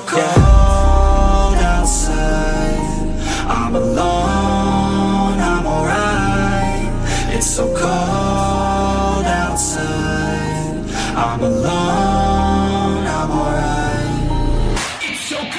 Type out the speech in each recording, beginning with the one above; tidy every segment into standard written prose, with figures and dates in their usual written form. cold outside, I'm alone, I'm alright. I'm alone, I'm alright. It's so cold.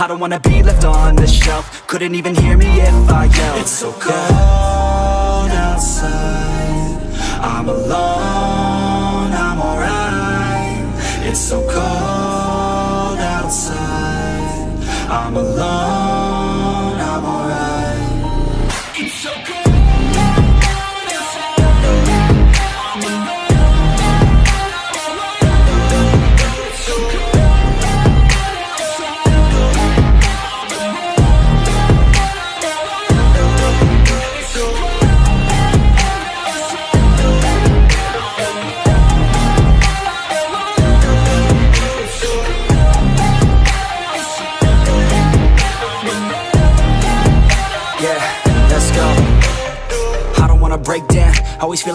I don't wanna be left on the shelf. Couldn't even hear me if I yelled. It's so cold outside, I'm alone, I'm alright. It's so cold outside, I'm alone, I'm alright. It's so cold. Always feel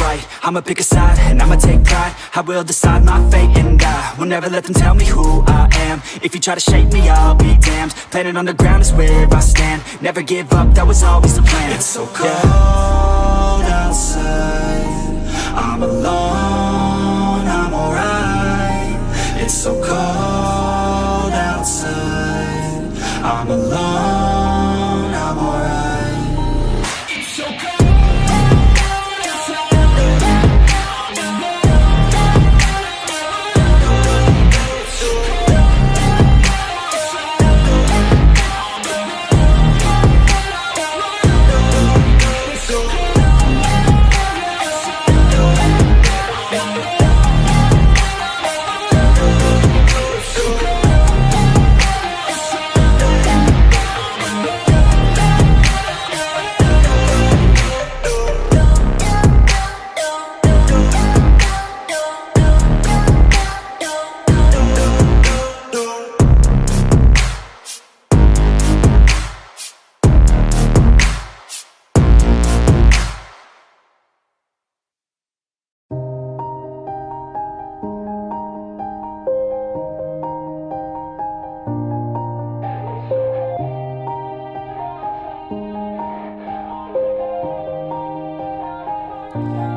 right. I'ma pick a side, and I'ma take pride. I will decide my fate and die. Will never let them tell me who I am. If you try to shake me, I'll be damned. Planet on the ground is where I stand. Never give up, that was always the plan. It's so cold outside, I'm alone, I'm alright. It's so cold outside, I'm alone.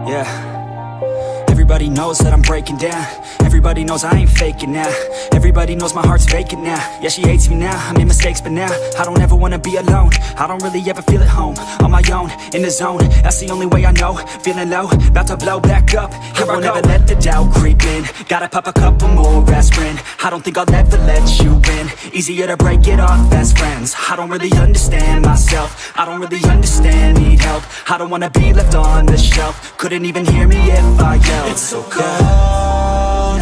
Yeah, everybody knows that I'm breaking down. Everybody knows I ain't faking now. Everybody knows my heart's vacant now. Yeah, she hates me now, I made mistakes, but now I don't ever wanna be alone. I don't really ever feel at home. On my own, in the zone, that's the only way I know. Feeling low, about to blow back up. Here I won't ever let the doubt creep in. Gotta pop a couple more aspirin. I don't think I'll ever let you in. Easier to break it off as friends. I don't really understand myself. I don't really understand, need help. I don't wanna be left on the shelf. Couldn't even hear me if I yelled. It's so cold